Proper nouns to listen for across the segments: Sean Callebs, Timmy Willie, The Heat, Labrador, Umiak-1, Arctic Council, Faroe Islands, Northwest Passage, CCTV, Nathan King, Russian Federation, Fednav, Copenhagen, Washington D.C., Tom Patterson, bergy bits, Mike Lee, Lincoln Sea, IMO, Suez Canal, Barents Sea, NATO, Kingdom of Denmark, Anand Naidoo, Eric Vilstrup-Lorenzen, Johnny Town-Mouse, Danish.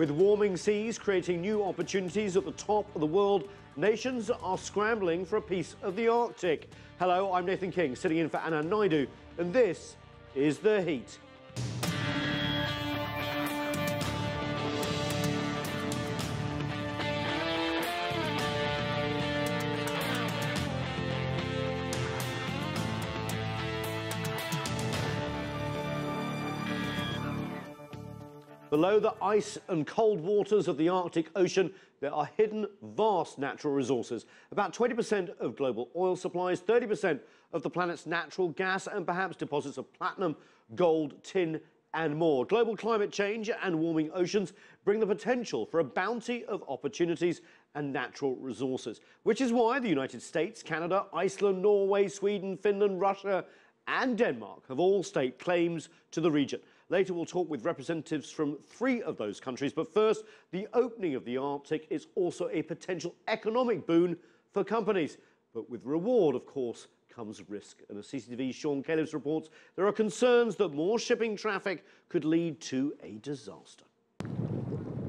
With warming seas creating new opportunities at the top of the world, nations are scrambling for a piece of the Arctic. Hello, I'm Nathan King, sitting in for Anand Naidoo, and this is The Heat. Below the ice and cold waters of the Arctic Ocean, there are hidden vast natural resources. About 20% of global oil supplies, 30% of the planet's natural gas, and perhaps deposits of platinum, gold, tin, and more. Global climate change and warming oceans bring the potential for a bounty of opportunities and natural resources, which is why the United States, Canada, Iceland, Norway, Sweden, Finland, Russia, and Denmark have all staked claims to the region. Later, we'll talk with representatives from three of those countries. But first, the opening of the Arctic is also a potential economic boon for companies. But with reward, of course, comes risk. And as CCTV's Sean Callebs reports, there are concerns that more shipping traffic could lead to a disaster.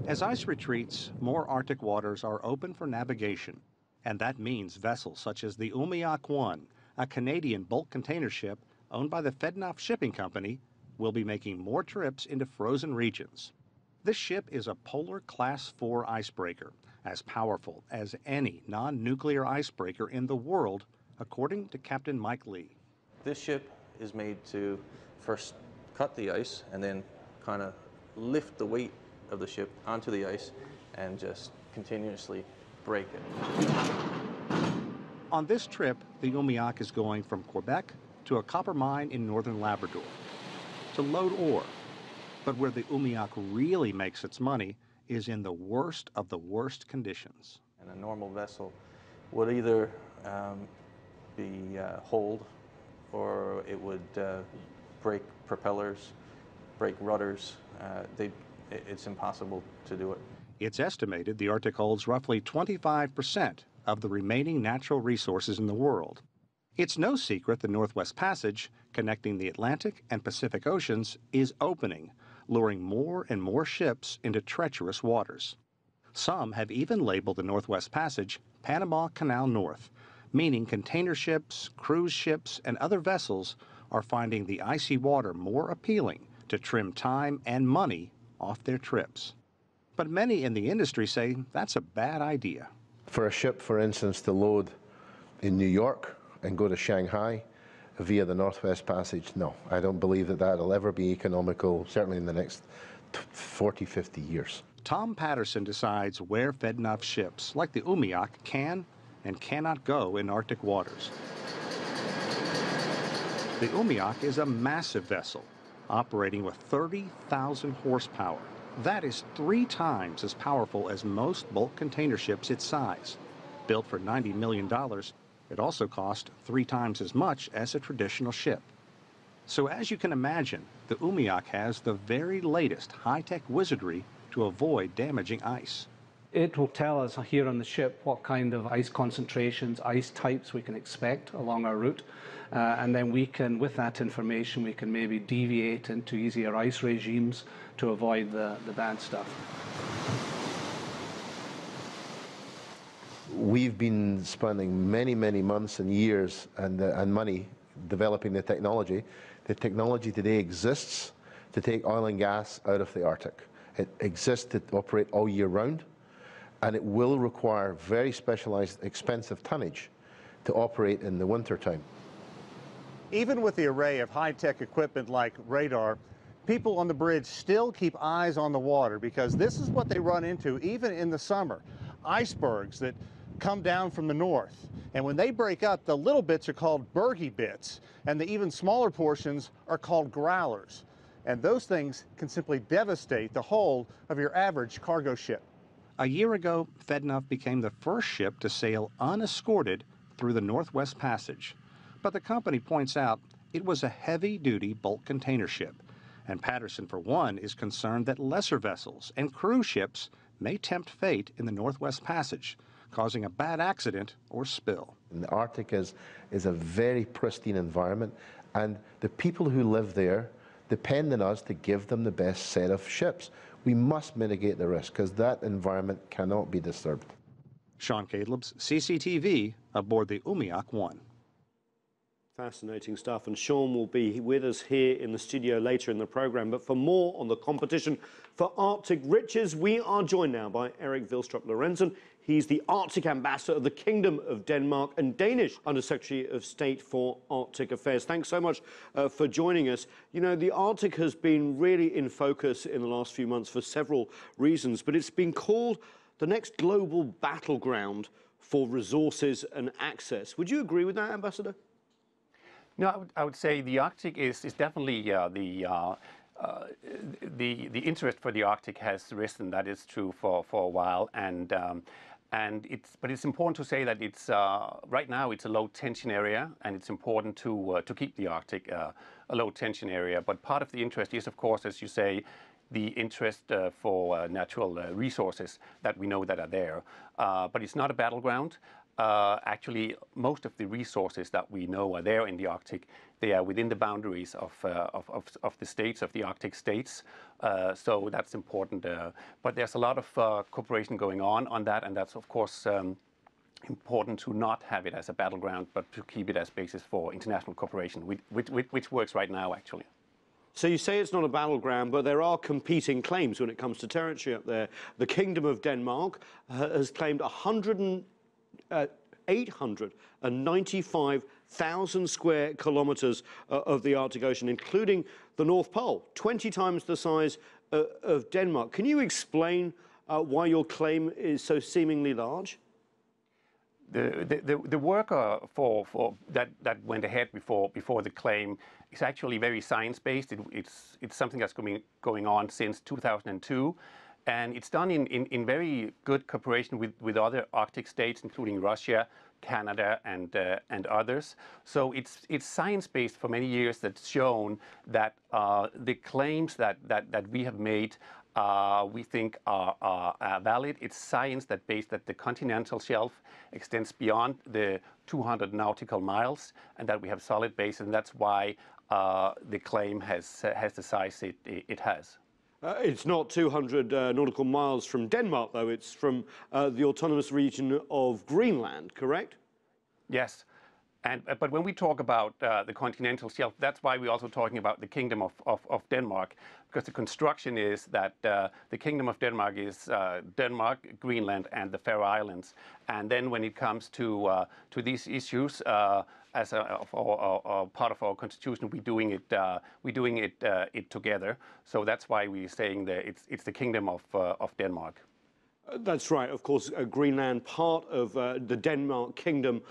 As ice retreats, more Arctic waters are open for navigation. And that means vessels such as the Umiak-1, a Canadian bulk container ship owned by the Fednav shipping company, will be making more trips into frozen regions. This ship is a polar Class 4 icebreaker, as powerful as any non-nuclear icebreaker in the world, according to Captain Mike Lee. This ship is made to first cut the ice and then kind of lift the weight of the ship onto the ice and just continuously break it. On this trip, the Umiak is going from Quebec to a copper mine in northern Labrador to load ore. But where the Umiak really makes its money is in the worst of the worst conditions. And a normal vessel would either be holed, or it would break propellers, break rudders. It's impossible to do it. It's estimated the Arctic holds roughly 25% of the remaining natural resources in the world. It's no secret the Northwest Passage, connecting the Atlantic and Pacific Oceans, is opening, luring more and more ships into treacherous waters. Some have even labeled the Northwest Passage Panama Canal North, meaning container ships, cruise ships, and other vessels are finding the icy water more appealing to trim time and money off their trips. But many in the industry say that's a bad idea. For a ship, for instance, to load in New York and go to Shanghai via the Northwest Passage, no, I don't believe that that'll ever be economical, certainly in the next 40, 50 years. Tom Patterson decides where Fednav ships, like the Umiak, can and cannot go in Arctic waters. The Umiak is a massive vessel, operating with 30,000 horsepower. That is 3 times as powerful as most bulk container ships its size. Built for $90 million, it also cost 3 times as much as a traditional ship. So as you can imagine, the Umiak has the very latest high-tech wizardry to avoid damaging ice. It will tell us here on the ship what kind of ice concentrations, ice types we can expect along our route. And then we can, with that information, we can maybe deviate into easier ice regimes to avoid the bad stuff. We've been spending many, many months and years and money developing the technology. The technology today exists to take oil and gas out of the Arctic. It exists to operate all year round, and it will require very specialized, expensive tonnage to operate in the wintertime. Even with the array of high-tech equipment like radar, people on the bridge still keep eyes on the water, because this is what they run into even in the summer. Icebergs that come down from the north, and when they break up, the little bits are called bergy bits, and the even smaller portions are called growlers, and those things can simply devastate the hull of your average cargo ship. A year ago, Fednav became the first ship to sail unescorted through the Northwest Passage, but the company points out it was a heavy-duty bulk container ship, and Patterson, for one, is concerned that lesser vessels and cruise ships may tempt fate in the Northwest Passage, causing a bad accident or spill. And the Arctic is a very pristine environment, and the people who live there depend on us to give them the best set of ships. we must mitigate the risk because that environment cannot be disturbed. Sean Callebs, CCTV, aboard the Umiak-1. Fascinating stuff, and Sean will be with us here in the studio later in the programme. But for more on the competition for Arctic riches, we are joined now by Eric Vilstrup-Lorenzen. He's the Arctic ambassador of the Kingdom of Denmark and Danish Undersecretary of State for Arctic Affairs. Thanks so much for joining us. You know, the Arctic has been really in focus in the last few months for several reasons, but it's been called the next global battleground for resources and access. Would you agree with that, Ambassador? No, I would say the Arctic is definitely the interest for the Arctic has risen. That is true for a while, but it's important to say that it's right now it's a low tension area, and it's important to keep the Arctic a low tension area. But part of the interest is, of course, as you say, the interest for natural resources that we know that are there. But it's not a battleground. Actually, most of the resources that we know are there in the Arctic, they are within the boundaries of the states, of the Arctic states. So that's important. But there's a lot of cooperation going on that, and that's, of course, important to not have it as a battleground, but to keep it as basis for international cooperation, which works right now, actually. So you say it's not a battleground, but there are competing claims when it comes to territory up there. The Kingdom of Denmark has claimed 895,000 square kilometers of the Arctic Ocean, including the North Pole, 20 times the size of Denmark. Can you explain why your claim is so seemingly large? The work that went ahead before the claim is actually very science-based. It's something that's going on since 2002. And it's done in very good cooperation with other Arctic states, including Russia, Canada, and others. So it's science-based for many years that's shown that the claims that we have made we think are valid. It's science that based that the continental shelf extends beyond the 200 nautical miles, and that we have solid bases, and that's why the claim has the size it has. It's not 200 nautical miles from Denmark, though. It's from the autonomous region of Greenland, correct? Yes. But when we talk about the continental shelf, that's why we're also talking about the Kingdom of Denmark, because the construction is that the Kingdom of Denmark is Denmark, Greenland, and the Faroe Islands. And then when it comes to these issues, as a part of our constitution, we're doing it together. So that's why we're saying that it's the Kingdom of Denmark. That's right. Of course, Greenland, part of the Denmark Kingdom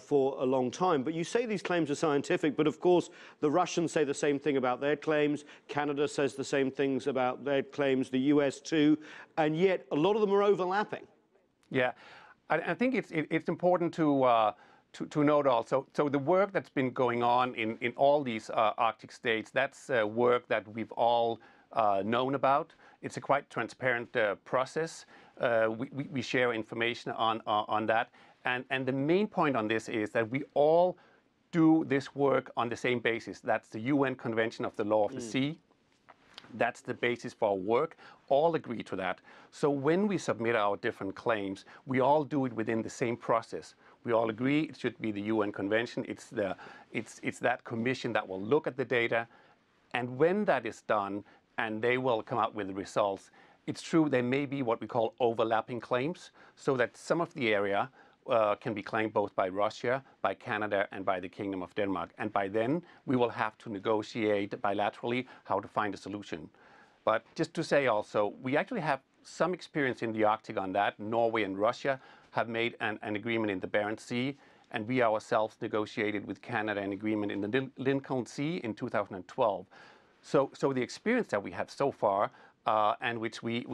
for a long time. But you say these claims are scientific, but of course the Russians say the same thing about their claims. Canada says the same things about their claims, the US too, and yet a lot of them are overlapping. Yeah, I think it's important to note also, so the work that's been going on in all these Arctic states, that's work that we've all known about. It's a quite transparent process. We share information on that, and the main point on this is that we all do this work on the same basis. That's the UN Convention of the Law of the Sea. That's the basis for our work. All agree to that. So when we submit our different claims, we all do it within the same process. We all agree it should be the UN Convention. It's that commission that will look at the data, and when that is done, and they will come out with the results. It's true there may be what we call overlapping claims, so that some of the area can be claimed both by Russia, by Canada, and by the Kingdom of Denmark. And by then, we will have to negotiate bilaterally how to find a solution. But just to say also, we actually have some experience in the Arctic on that. Norway and Russia have made an agreement in the Barents Sea, and we ourselves negotiated with Canada an agreement in the Lincoln Sea in 2012. So the experience that we have so far, and which we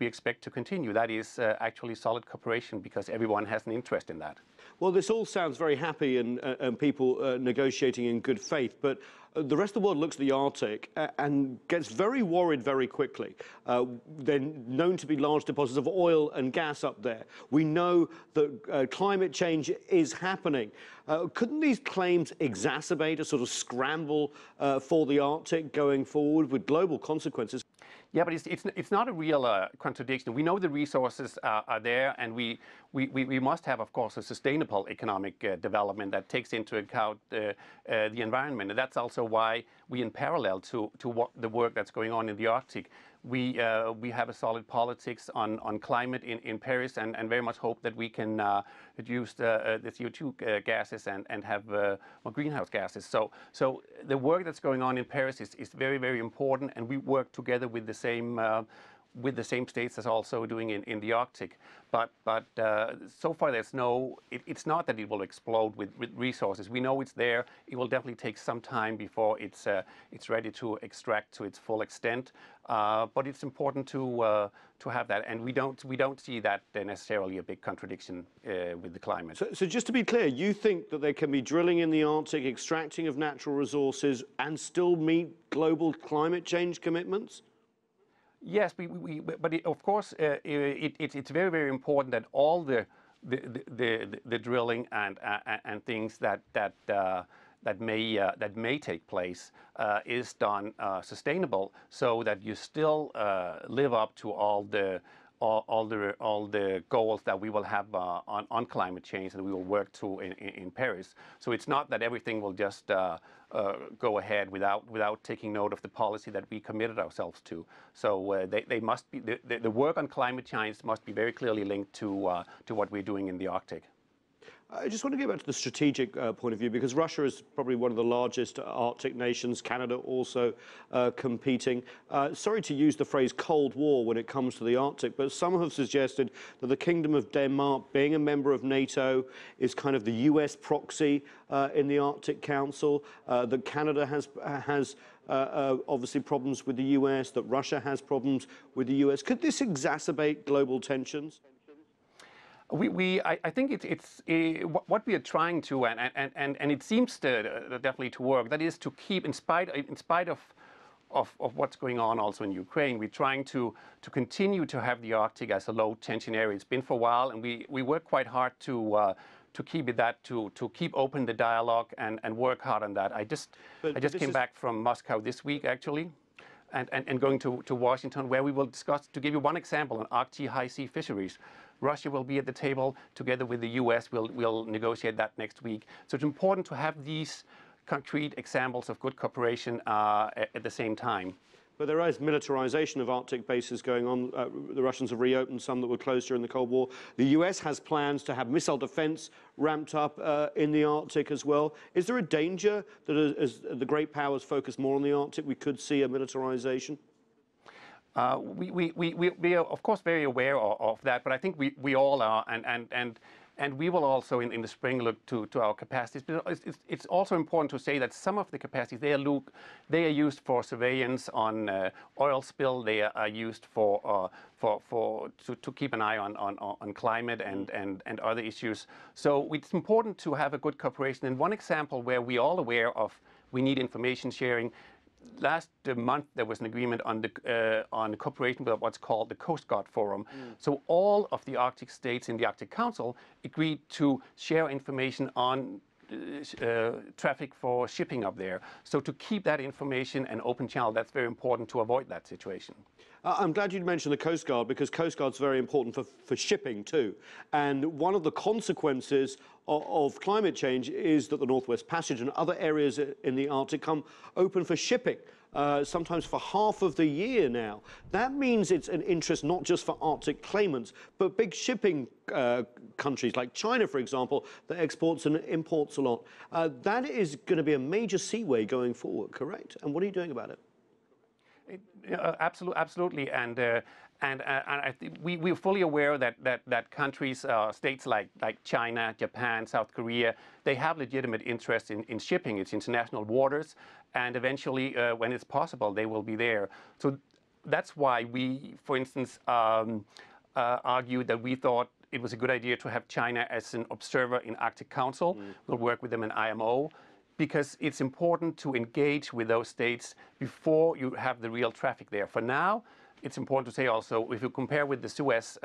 expect to continue, that is actually solid cooperation because everyone has an interest in that. Well, this all sounds very happy and people negotiating in good faith, but the rest of the world looks at the Arctic and gets very worried very quickly. They're known to be large deposits of oil and gas up there. We know that climate change is happening. Couldn't these claims exacerbate a sort of scramble for the Arctic going forward with global consequences? Yeah, but it's not a real contradiction. We know the resources are there, and we must have, of course, a sustainable economic development that takes into account the environment. And that's also why we, in parallel to what the work that's going on in the Arctic, we have a solid politics on climate in Paris, and very much hope that we can reduce the CO2 gases and have more greenhouse gases. So the work that's going on in Paris is very, very important, and we work together with the same states as also doing in the Arctic. But so far there's no, it's not that it will explode with resources. We know it's there. It will definitely take some time before it's ready to extract to its full extent. But it's important to have that, and we don't see that necessarily a big contradiction with the climate. So just to be clear, you think that there can be drilling in the Arctic, extracting of natural resources, and still meet global climate change commitments? Yes, but of course, it's very, very important that all the drilling and things that may take place is done sustainable, so that you still live up to all the goals that we will have on climate change and we will work to in Paris. So it's not that everything will just go ahead without taking note of the policy that we committed ourselves to. So they must be, the work on climate change must be very clearly linked to what we're doing in the Arctic. I just want to go back to the strategic point of view, because Russia is probably one of the largest Arctic nations, Canada also competing. Sorry to use the phrase Cold War when it comes to the Arctic, but some have suggested that the Kingdom of Denmark, being a member of NATO, is kind of the US proxy in the Arctic Council, that Canada has obviously problems with the US, that Russia has problems with the US. Could this exacerbate global tensions? I think it's what we are trying to, and it seems to definitely to work. That is to keep, in spite of what's going on also in Ukraine, we're trying to continue to have the Arctic as a low tension area. It's been for a while, and we work quite hard to keep it that, to keep open the dialogue and work hard on that. I just came back from Moscow this week, actually. And going to Washington, where we will discuss, to give you one example, on Arctic high sea fisheries. Russia will be at the table together with the US. We'll negotiate that next week. So it's important to have these concrete examples of good cooperation at the same time. But there is militarization of Arctic bases going on. The Russians have reopened some that were closed during the Cold War. The US has plans to have missile defense ramped up in the Arctic as well. Is there a danger that as the great powers focus more on the Arctic, we could see a militarization? We are, of course, very aware of that, but I think we all are, and we will also in the spring look to our capacities. But it's also important to say that some of the capacities, they are used for surveillance on oil spill. They are used to keep an eye on climate and other issues. So it's important to have a good cooperation. And one example where we are all aware of, we need information sharing. Last month there was an agreement on cooperation with what's called the Coast Guard Forum. Mm. So all of the Arctic states in the Arctic Council agreed to share information on traffic for shipping up there. So to keep that information an open channel, that's very important to avoid that situation. I'm glad you mentioned the Coast Guard, because Coast Guard's very important for shipping too. And one of the consequences of climate change is that the Northwest Passage and other areas in the Arctic come open for shipping, sometimes for half of the year now. That means it's an interest not just for Arctic claimants, but big shipping countries like China, for example, that exports and imports a lot. That is going to be a major seaway going forward, correct? And what are you doing about it? Absolutely, and I think we're fully aware that countries, states like China, Japan, South Korea, they have legitimate interest in shipping. It's international waters, and eventually, when it's possible, they will be there. So that's why we, for instance, argued that we thought it was a good idea to have China as an observer in Arctic Council. Mm. We'll work with them in IMO. Because it's important to engage with those states before you have the real traffic there. For now, it's important to say also, if you compare with the Suez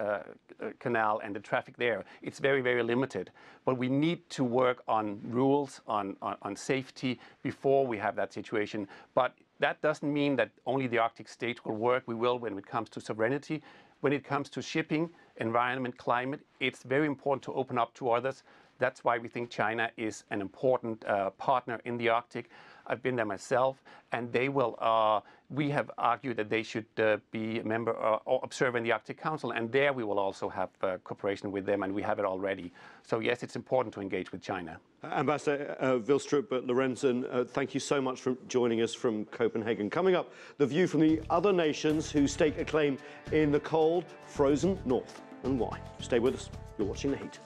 Canal and the traffic there, it's very, very limited. But we need to work on rules, on safety before we have that situation. But that doesn't mean that only the Arctic states will work. We will when it comes to sovereignty. When it comes to shipping, environment, climate, it's very important to open up to others. That's why we think China is an important partner in the Arctic. I've been there myself, and they will. We have argued that they should be a member or observer in the Arctic Council, and there we will also have cooperation with them, and we have it already. So yes, it's important to engage with China. Ambassador Vilstrup-Lorenzen, thank you so much for joining us from Copenhagen. Coming up, the view from the other nations who stake a claim in the cold, frozen north, and why. Stay with us. You're watching The Heat.